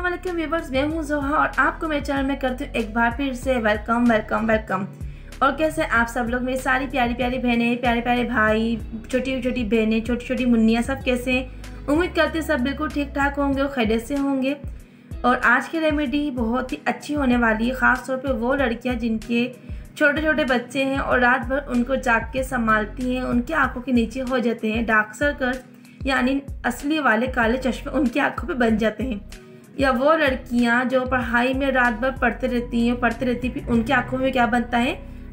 अस्सलामुअलैकुम व्यूअर्स, मैं हूँ ज़ोहा और आपको मेरे चैनल में करती हूँ एक बार फिर से वेलकम वेलकम वेलकम। और कैसे आप सब लोग, मेरी सारी प्यारी प्यारी बहनें, प्यारे प्यारे भाई, छोटी छोटी बहनें, छोटी छोटी मुन्नियाँ, सब कैसे हैं? उम्मीद करते हैं सब बिल्कुल ठीक ठाक होंगे और खैरियत से होंगे। और आज की रेमेडी बहुत ही अच्छी होने वाली है, ख़ास तौर पर वो लड़कियाँ जिनके छोटे छोटे बच्चे हैं और रात भर उनको जाग के संभालती हैं। उनकी आँखों के नीचे हो जाते हैं डार्क सर्कल्स, यानी असली वाले काले चश्मे उनकी आँखों पे बन जाते हैं। या वो लड़कियाँ जो पढ़ाई में रात भर पढ़ते रहती फिर उनकी आँखों में क्या बनता है?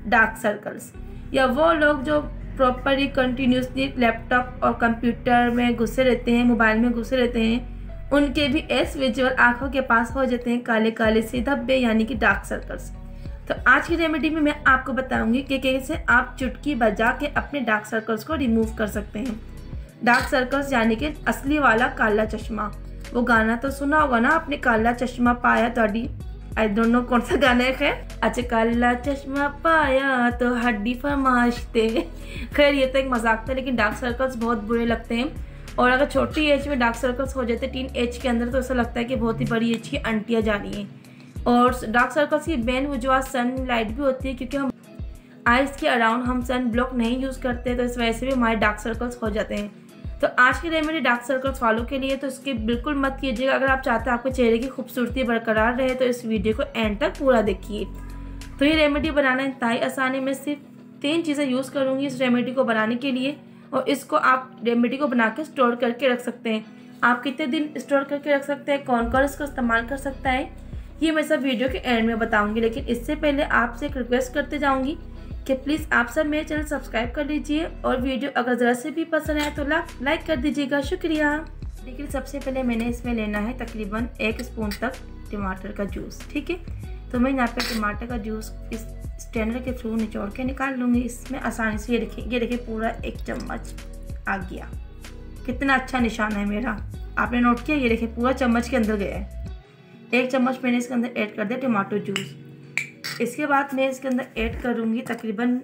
Dark circles. या वो लोग जो प्रॉपरली कंटिन्यूसली लैपटॉप और कंप्यूटर में घुसे रहते हैं, मोबाइल में घुसे रहते हैं, उनके भी एस विजुअल आँखों के पास हो जाते हैं काले काले से धब्बे, यानी कि डार्क सर्कल्स। तो आज की रेमेडी में मैं आपको बताऊँगी कि कैसे आप चुटकी बजा के अपने डार्क सर्कल्स को रिमूव कर सकते हैं। डार्क सर्कल्स यानी कि असली वाला काला चश्मा। वो गाना तो सुना होगा ना आपने, काला चश्मा पाया तो हड्डी, आई डोंट नो कौन सा गाना है। खैर अच्छा, काला चश्मा पाया तो हड्डी फरमाशते। खैर ये तो एक मजाक था, लेकिन डार्क सर्कल्स बहुत बुरे लगते हैं। और अगर छोटी एज में डार्क सर्कल्स हो जाते, टीन एज के अंदर, तो ऐसा लगता है कि बहुत ही बड़ी एज की आंटियाँ जा रही हैं। और डार्क सर्कल्स की मेन वजह सनलाइट भी होती है, क्योंकि हम आइज़ के अराउंड हम सन ब्लॉक नहीं यूज़ करते, तो इस वजह से भी हमारे डार्क सर्कल्स हो जाते हैं। तो आज की रेमेडी डार्क सर्कल्स वालों के लिए, तो इसके बिल्कुल मत कीजिएगा। अगर आप चाहते हैं आपके चेहरे की खूबसूरती बरकरार रहे, तो इस वीडियो को एंड तक पूरा देखिए। तो ये रेमेडी बनाना इंतहाई आसान है। मैं सिर्फ 3 चीज़ें यूज़ करूँगी इस रेमेडी को बनाने के लिए, और इसको आप रेमेडी को बना के स्टोर करके रख सकते हैं। आप कितने दिन स्टोर करके रख सकते हैं, कौन कौन इसको इस्तेमाल कर सकता है, ये मैं सब वीडियो के एंड में बताऊँगी। लेकिन इससे पहले आपसे एक रिक्वेस्ट करते जाऊँगी कि प्लीज़ आप सब मेरे चैनल सब्सक्राइब कर लीजिए, और वीडियो अगर ज़रा से भी पसंद आए तो लाइक कर दीजिएगा, शुक्रिया। लेकिन सबसे पहले मैंने इसमें लेना है तकरीबन 1 स्पून तक टमाटर का जूस, ठीक है। तो मैं यहाँ पे टमाटर का जूस इस स्ट्रेनर के थ्रू निचोड़ के निकाल लूँगी इसमें आसानी से। ये देखिए पूरा 1 चम्मच आ गया, कितना अच्छा निशान है मेरा, आपने नोट किया? ये देखिए पूरा चम्मच के अंदर गया है। 1 चम्मच मैंने इसके अंदर ऐड कर दिया टमाटो जूस। इसके बाद मैं इसके अंदर ऐड करूँगी तकरीबन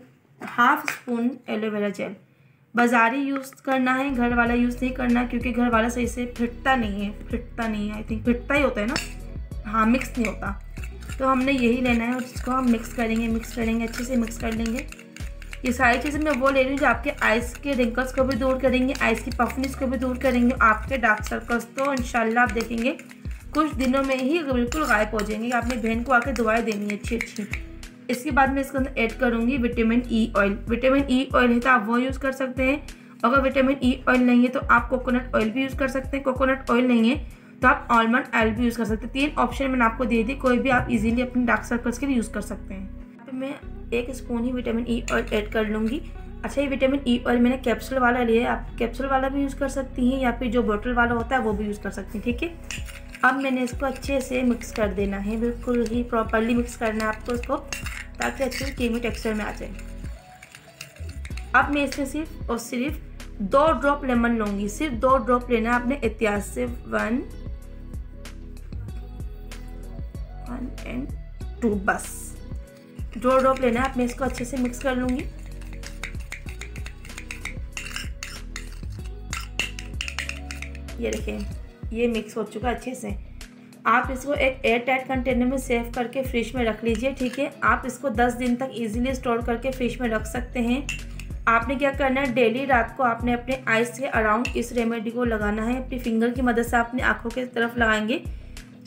1/2 स्पून एलोवेरा जेल। बाज़ारी यूज़ करना है, घर वाला यूज़ नहीं करना, क्योंकि घर वाला सही से फिटता नहीं है। आई थिंक फिटता ही होता है ना, हाँ, मिक्स नहीं होता। तो हमने यही लेना है और इसको हम मिक्स करेंगे, अच्छे से मिक्स कर लेंगे। ये सारी चीज़ें मैं वो ले रही हूँ जो आपके आइज़ के रिंकल्स को भी दूर करेंगे, आइज़ की पफनेस को भी दूर करेंगे, आपके डार्क सर्कल्स। तो इंशाल्लाह आप देखेंगे कुछ दिनों में ही बिल्कुल गायब हो जाएंगे। आपने बहन को आके दुआएं देनी है अच्छी। इसके बाद मैं इसके अंदर ऐड करूँगी vitamin E oil. Vitamin E oil है तो आप वो यूज़ कर सकते हैं। अगर विटामिन ई ऑयल नहीं है तो आप कोकोनट ऑयल भी यूज़ कर सकते हैं। कोकोनट ऑयल नहीं है तो आप आलमंड ऑयल भी यूज़ कर सकते हैं। 3 ऑप्शन मैंने आपको दे दी, कोई भी आप इजीली अपने डार्क सर्कल्स के लिए यूज़ कर सकते हैं। तो मैं 1 स्पून ही विटामिन ई ऑयल ऐड कर लूँगी। अच्छा, ये विटामिन ई ऑयल मैंने कैप्सूल वाला लिया है, आप कैप्सूल वाला भी यूज़ कर सकती हैं, या फिर जो बोतल वाला होता है वो भी यूज़ कर सकती हैं, ठीक है। अब मैंने इसको अच्छे से मिक्स कर देना है, बिल्कुल ही प्रॉपरली मिक्स करना है आपको इसको, ताकि अच्छे क्रीमी टेक्सचर में आ जाए। अब मैं इसमें सिर्फ और सिर्फ 2 ड्रॉप लेमन लूँगी, सिर्फ 2 ड्रॉप लेना है आपने एहतियात से। 1 एंड 2, बस 2 ड्रॉप लेना है। अब मैं इसको अच्छे से मिक्स कर लूँगी। ये देखें, ये मिक्स हो चुका अच्छे से। आप इसको एक एयर टाइट कंटेनर में सेव करके फ्रिज में रख लीजिए, ठीक है। आप इसको 10 दिन तक इजीली स्टोर करके फ्रिज में रख सकते हैं। आपने क्या करना है, डेली रात को आपने अपने आइज़ के अराउंड इस रेमेडी को लगाना है। अपनी फिंगर की मदद से आपने आँखों की तरफ लगाएंगे,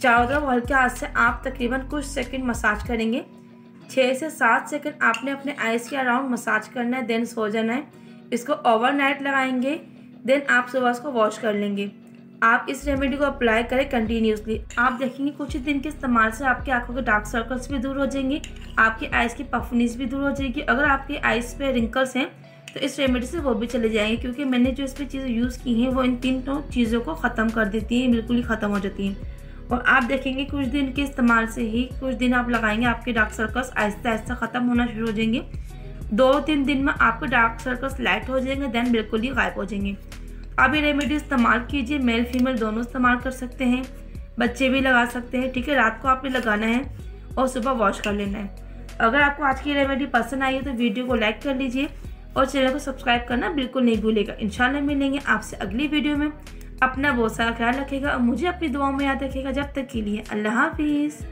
चारों तरफ हल्के हाथ से आप तकरीबन कुछ सेकंड मसाज करेंगे। 6 से 7 सेकंड आपने अपने आइज़ के अराउंड मसाज करना है, देन सो जाना है। इसको ओवरनाइट लगाएंगे, देन आप सुबह इसको वॉश कर लेंगे। आप इस रेमेडी को अप्लाई करें कंटिन्यूसली, आप देखेंगे कुछ ही दिन के इस्तेमाल से आपकी आंखों के डार्क सर्कल्स भी दूर हो जाएंगे, आपकी आइज़ की पफनीज भी दूर हो जाएगी। अगर आपके आइज़ पे रिंकल्स हैं तो इस रेमेडी से वो भी चले जाएंगे, क्योंकि मैंने जो इस पर चीज़ें यूज़ की हैं वो इन 3 चीज़ों को ख़त्म कर देती हैं, बिल्कुल ही ख़त्म हो जाती हैं। और आप देखेंगे कुछ दिन के इस्तेमाल से ही, कुछ दिन आप लगाएंगे, आपके डार्क सर्कल्स आहिस्ता आहिस्ता ख़त्म होना शुरू हो जाएंगे। 2-3 दिन में आपके डार्क सर्कल्स लाइट हो जाएंगे, देन बिल्कुल ही गायब हो जाएंगे। आप ये रेमेडी इस्तेमाल कीजिए, मेल फीमेल दोनों इस्तेमाल कर सकते हैं, बच्चे भी लगा सकते हैं, ठीक है। रात को आपने लगाना है और सुबह वॉश कर लेना है। अगर आपको आज की रेमेडी पसंद आई है तो वीडियो को लाइक कर लीजिए और चैनल को सब्सक्राइब करना बिल्कुल नहीं भूलिएगा। इंशाल्लाह मिलेंगे आपसे अगली वीडियो में। अपना बहुत सारा ख्याल रखेगा और मुझे अपनी दुआओं में याद रखेगा। जब तक के लिए अल्लाह हाफिज़।